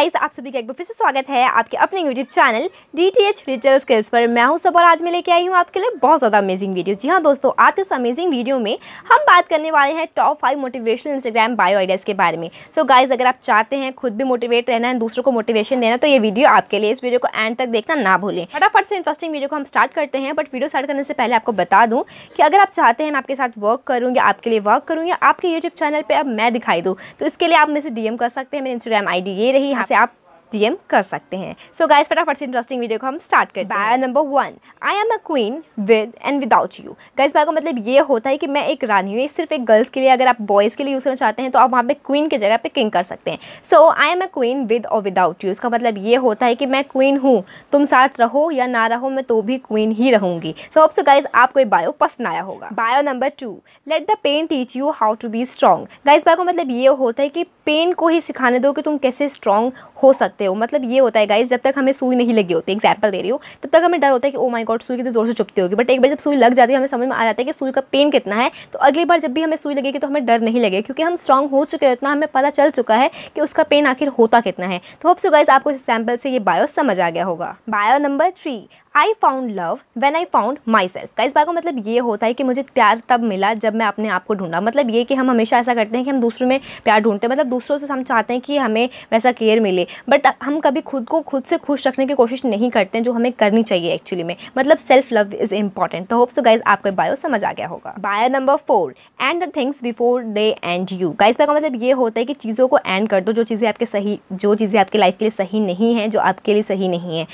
Guys, आप सभी का एक बार फिर से स्वागत है आपके अपने YouTube channel DTH Retail Skills पर। मैं हूं सब और आज मैं लेके आई हूं आपके लिए बहुत ज़्यादा अमेजिंग वीडियो। जी हां दोस्तों, आज के इस अमेजिंग वीडियो में हम बात करने वाले हैं top 5 motivational Instagram bio ideas के बारे में। सो गाइज़, अगर आप चाहते हैं खुद भी मोटिवेट रहना है, दूसरों को मोटिवेशन देना, तो ये वीडियो आपके लिए। इस वीडियो को एंड तक देखना ना भूलें। फटाफट से इंटरेस्टिंग वीडियो को हम स्टार्ट करते हैं। बट वीडियो स्टार्ट करने से पहले आपको बता दूँ कि अगर आप चाहते हैं मैं आपके साथ वर्क करूँ या आपके लिए वर्क करूँ या आपके यूट्यूब चैनल पर अब मैं दिखाई दूँ, तो इसके लिए आप मुझे DM कर सकते हैं। मेरी इंस्टाग्राम ID ये रही, यहाँ से आप DM कर सकते हैं। सो गाइज, फटाफट से इंटरेस्टिंग वीडियो को हम स्टार्ट करते हैं। Bio number 1, I am a queen with and without you. Guys, bio का मतलब ये होता है कि मैं एक रानी हूँ। ये सिर्फ एक गर्ल्स के लिए, अगर आप बॉयज़ के लिए यूज़ करना चाहते हैं तो आप वहाँ पे क्वीन की जगह पे किंग कर सकते हैं। So I am a queen with और विदाउट यू, इसका मतलब ये होता है कि मैं क्वीन हूँ, तुम साथ रहो या ना रहो, मैं तो भी क्वीन ही रहूँगी। सो होप सो गाइज आपको ये बायो पसंद आया होगा। Bio number 2, let the pain teach you how to be strong. Guys, bio का मतलब ये होता है कि पेन को ही सिखाने दो कि तुम कैसे स्ट्रॉन्ग हो सकते हो। मतलब ये होता है गाइस, जब तक हमें सुई नहीं लगी होती, एग्जाम्पल दे रही हो, तब तक हमें डर होता है कि ओ माय गॉड सुई की तो जोर से चुभती होगी। बट एक बार जब सुई लग जाती है, हमें समझ में आ जाता है कि सुई का पेन कितना है, तो अगली बार जब भी हमें सुई लगेगी तो हमें डर नहीं लगेगा, क्योंकि हम स्ट्रॉन्ग हो चुके हैं, इतना हमें पता चल चुका है कि उसका पेन आखिर होता कितना है। तो होप सो गाइस आपको इस सैम्पल से ये बायो समझ आ गया होगा। Bio number 3, I found love when I found myself. Guys, bio का मतलब ये होता है कि मुझे प्यार तब मिला जब मैं अपने आप को ढूंढा। मतलब ये कि हम हमेशा ऐसा करते हैं कि हम दूसरों में प्यार ढूंढते हैं, मतलब दूसरों से हम चाहते हैं कि हमें वैसा केयर मिले, बट हम कभी खुद को खुद से खुश रखने की कोशिश नहीं करते हैं, जो हमें करनी चाहिए एक्चुअली में। मतलब सेल्फ लव इज़ इम्पॉर्टेंट। तो होप सो गाइज आपको बायो समझ आ गया होगा। Bio number 4, end the things before they end you. Guys, bio का मतलब ये होता है कि चीज़ों को एंड कर दो, जो चीज़ें आपके लाइफ के लिए सही नहीं है, जो आपके लिए सही नहीं है,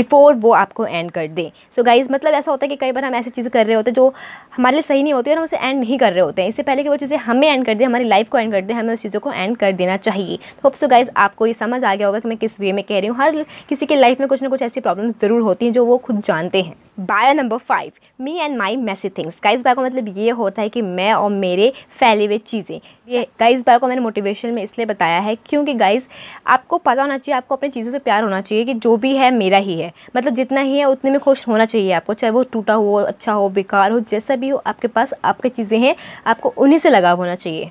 बिफोर वो आपको एंड कर दे। सो गाइज, मतलब ऐसा होता है कि कई बार हम ऐसी चीज़ें कर रहे होते हैं जो हमारे लिए सही नहीं होती है और हम उसे एंड नहीं कर रहे होते हैं। इससे पहले कि वो चीज़ें हमें एंड कर दें, हमारी लाइफ को एंड कर दें, हमें उस चीज़ों को एंड कर देना चाहिए। तो होप सो गाइज आपको ये समझ आ गया होगा कि मैं किस वे में कह रही हूँ। हर किसी के लाइफ में कुछ ना कुछ ऐसी प्रॉब्लम्स ज़रूर होती हैं जो वो खुद जानते हैं। Bio number 5, me and my messy things. Guys, bio का मतलब ये होता है कि मैं और मेरे फैले हुए चीज़ें। ये गाइस, बायो को मैंने मोटिवेशन में इसलिए बताया है क्योंकि गाइस आपको पता होना चाहिए, आपको अपनी चीज़ों से प्यार होना चाहिए कि जो भी है मेरा ही है। मतलब जितना ही है उतने में खुश होना चाहिए आपको, चाहे वो टूटा हो, अच्छा हो, बेकार हो, जैसा भी हो, आपके पास आपकी चीज़ें हैं, आपको उन्हीं से लगाव होना चाहिए।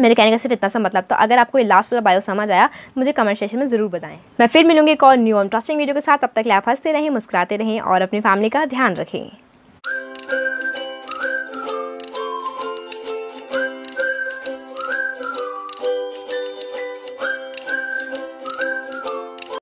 मेरे कहने का सिर्फ इतना सा मतलब। तो अगर आपको ये लास्ट वाला बायो समझ आया तो मुझे कमेंट सेक्शन में ज़रूर बताएं। मैं फिर मिलूंगी एक और न्यू इंटरेस्टिंग वीडियो के साथ। तब तक आप हंसते रहें, मुस्कुराते रहें और अपनी फैमिली का ध्यान रखें।